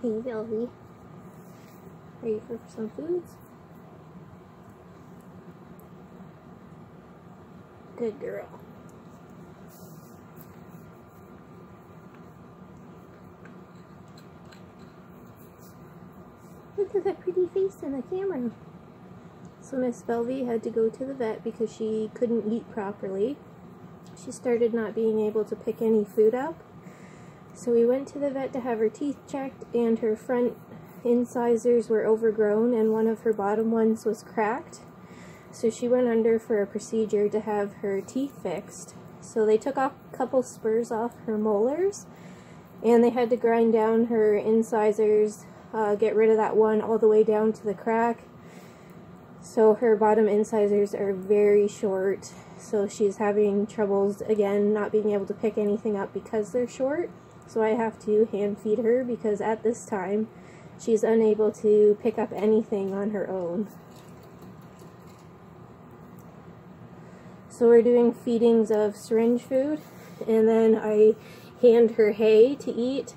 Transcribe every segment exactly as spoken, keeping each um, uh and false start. Pink L V. Ready for some foods? Good girl. Look at that pretty face in the camera. So Miss Belvey had to go to the vet because she couldn't eat properly. She started not being able to pick any food up. So we went to the vet to have her teeth checked, and her front incisors were overgrown and one of her bottom ones was cracked. So she went under for a procedure to have her teeth fixed. So they took off a couple spurs off her molars, and they had to grind down her incisors, uh, get rid of that one all the way down to the crack. So her bottom incisors are very short, so she's having troubles again not being able to pick anything up because they're short. So I have to hand feed her because at this time she's unable to pick up anything on her own. So we're doing feedings of syringe food, and then I hand her hay to eat.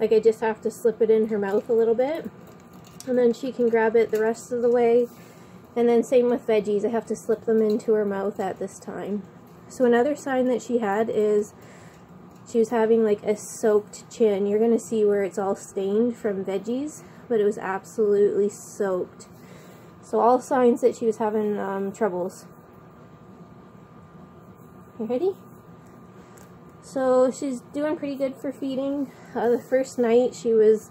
Like, I just have to slip it in her mouth a little bit, and then she can grab it the rest of the way. And then same with veggies, I have to slip them into her mouth at this time. So another sign that she had is she was having like a soaked chin. You're gonna see where it's all stained from veggies, but it was absolutely soaked. So all signs that she was having um, troubles. You ready? So she's doing pretty good for feeding. Uh, the first night she was,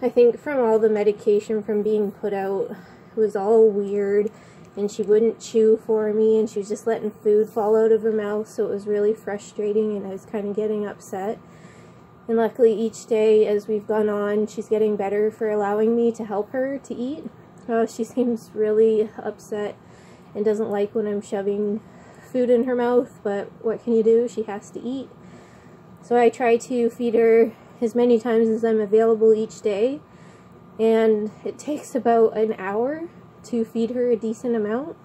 I think from all the medication from being put out, it was all weird, and she wouldn't chew for me, and she was just letting food fall out of her mouth, so it was really frustrating, and I was kind of getting upset. And luckily each day as we've gone on, she's getting better for allowing me to help her to eat. Uh, she seems really upset and doesn't like when I'm shoving food in her mouth, but what can you do? She has to eat. So I try to feed her as many times as I'm available each day. And it takes about an hour to feed her a decent amount.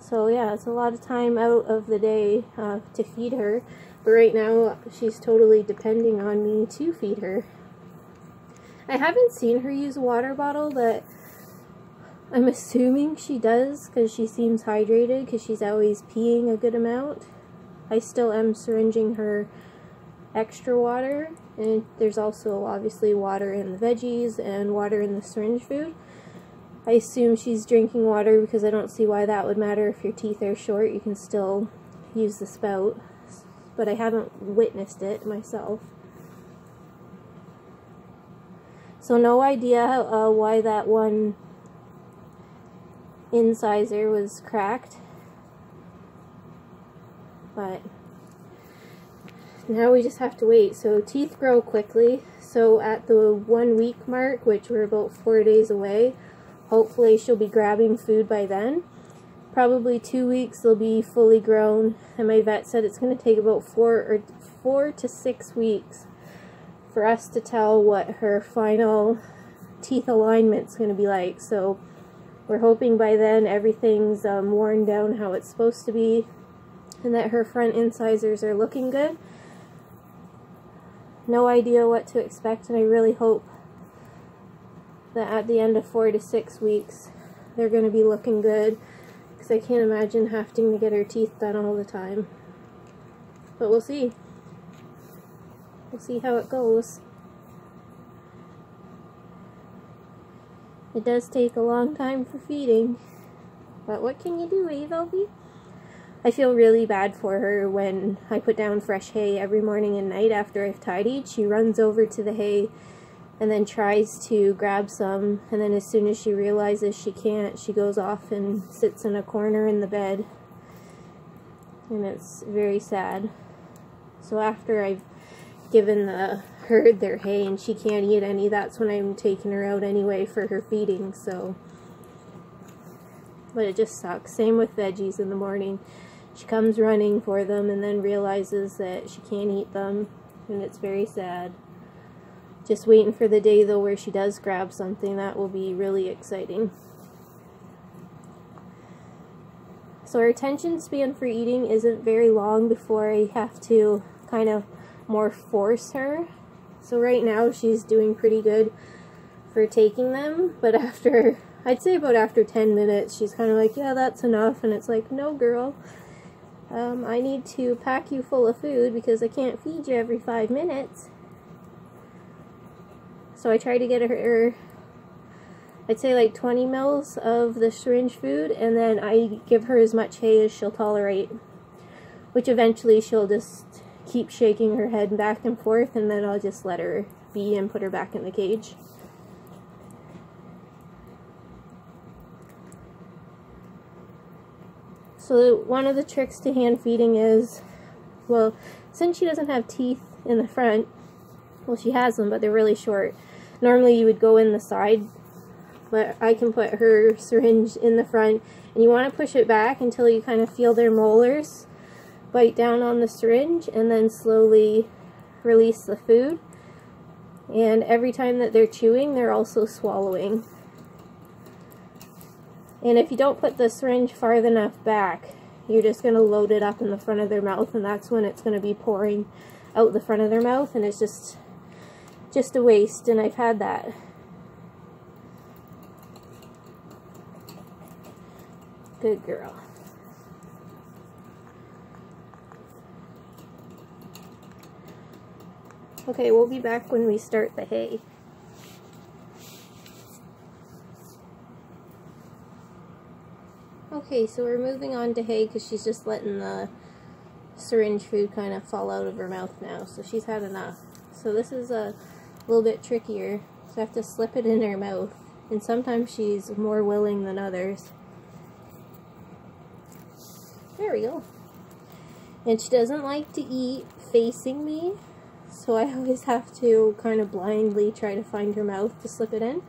So yeah, it's a lot of time out of the day uh, to feed her. But right now, she's totally depending on me to feed her. I haven't seen her use a water bottle, but I'm assuming she does because she seems hydrated because she's always peeing a good amount. I still am syringing her extra water, and there's also obviously water in the veggies and water in the syringe food. I assume she's drinking water because I don't see why that would matter. If your teeth are short, you can still use the spout, but I haven't witnessed it myself. So no idea uh, why that one incisor was cracked, but now we just have to wait. So teeth grow quickly, so at the one week mark, which we're about four days away, hopefully she'll be grabbing food by then. Probably two weeks they'll be fully grown, and my vet said it's going to take about four or four to six weeks for us to tell what her final teeth alignment's going to be like. So we're hoping by then everything's um, worn down how it's supposed to be, and that her front incisors are looking good. No idea what to expect, and I really hope that at the end of four to six weeks they're going to be looking good, because I can't imagine having to get her teeth done all the time. But we'll see. We'll see how it goes. It does take a long time for feeding, but what can you do, eh, Belvey? I feel really bad for her. When I put down fresh hay every morning and night after I've tidied, she runs over to the hay and then tries to grab some, and then as soon as she realizes she can't, she goes off and sits in a corner in the bed, and it's very sad. So after I've given the herd their hay and she can't eat any, that's when I'm taking her out anyway for her feeding. So, but it just sucks. Same with veggies in the morning. She comes running for them and then realizes that she can't eat them, and it's very sad. Just waiting for the day though where she does grab something. That will be really exciting. So her attention span for eating isn't very long before I have to kind of more force her. So right now she's doing pretty good for taking them, but after, I'd say about after ten minutes, she's kind of like, yeah, that's enough, and it's like, no girl, um, I need to pack you full of food because I can't feed you every five minutes. So I try to get her, I'd say like twenty mils of the syringe food, and then I give her as much hay as she'll tolerate, which eventually she'll just keep shaking her head back and forth, and then I'll just let her be and put her back in the cage. So one of the tricks to hand feeding is, well, since she doesn't have teeth in the front, well, she has them, but they're really short. Normally you would go in the side, but I can put her syringe in the front, and you want to push it back until you kind of feel their molars bite down on the syringe, and then slowly release the food. And every time that they're chewing, they're also swallowing. And if you don't put the syringe far enough back, you're just going to load it up in the front of their mouth, and that's when it's going to be pouring out the front of their mouth, and it's just just a waste, and I've had that. Good girl. Okay, we'll be back when we start the hay. Okay, so we're moving on to hay because she's just letting the syringe food kind of fall out of her mouth now, so she's had enough. So this is a little bit trickier, so I have to slip it in her mouth, and sometimes she's more willing than others. There we go. And she doesn't like to eat facing me, so I always have to kind of blindly try to find her mouth to slip it in.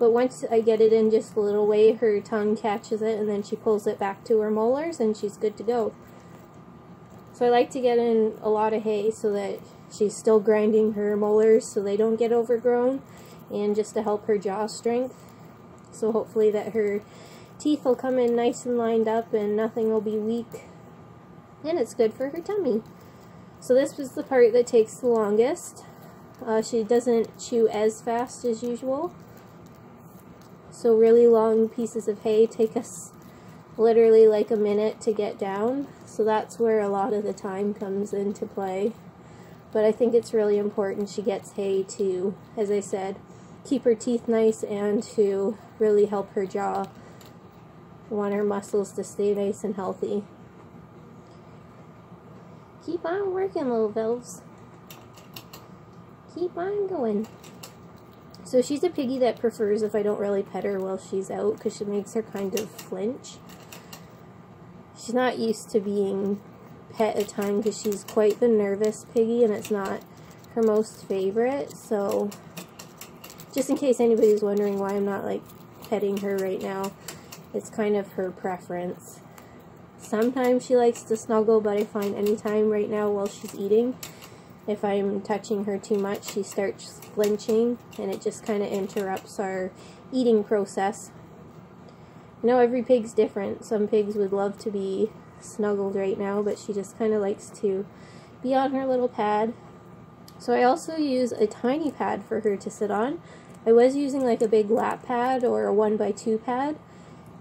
But once I get it in just a little way, her tongue catches it, and then she pulls it back to her molars, and she's good to go. So I like to get in a lot of hay so that she's still grinding her molars so they don't get overgrown, and just to help her jaw strength. So hopefully that her teeth will come in nice and lined up and nothing will be weak. And it's good for her tummy. So this was the part that takes the longest. Uh, she doesn't chew as fast as usual. So really long pieces of hay take us literally like a minute to get down. So that's where a lot of the time comes into play. But I think it's really important she gets hay to, as I said, keep her teeth nice and to really help her jaw. I want her muscles to stay nice and healthy. Keep on working, little Velves. Keep on going. So she's a piggy that prefers if I don't really pet her while she's out, because she makes her kind of flinch. She's not used to being pet a ton because she's quite the nervous piggy, and it's not her most favorite. So just in case anybody's wondering why I'm not like petting her right now, it's kind of her preference. Sometimes she likes to snuggle, but I find any time right now while she's eating, if I'm touching her too much, she starts flinching, and it just kind of interrupts our eating process. You know, every pig's different. Some pigs would love to be snuggled right now, but she just kind of likes to be on her little pad. So I also use a tiny pad for her to sit on. I was using like a big lap pad or a one by two pad,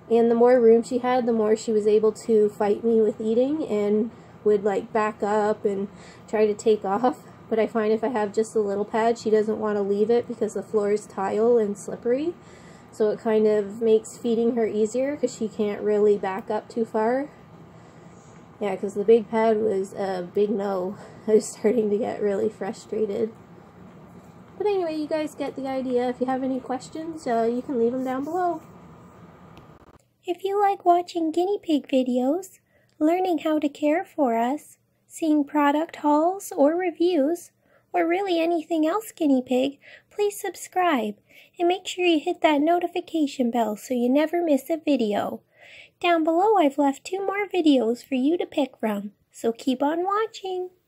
and the more room she had, the more she was able to fight me with eating, and would like back up and try to take off. But I find if I have just a little pad, she doesn't want to leave it because the floor is tile and slippery, so it kind of makes feeding her easier because she can't really back up too far. Yeah, because the big pad was a big no. I was starting to get really frustrated. But anyway, you guys get the idea. If you have any questions, uh, you can leave them down below. If you like watching guinea pig videos, learning how to care for us, seeing product hauls or reviews, or really anything else guinea pig, please subscribe and make sure you hit that notification bell so you never miss a video. Down below I've left two more videos for you to pick from, so keep on watching!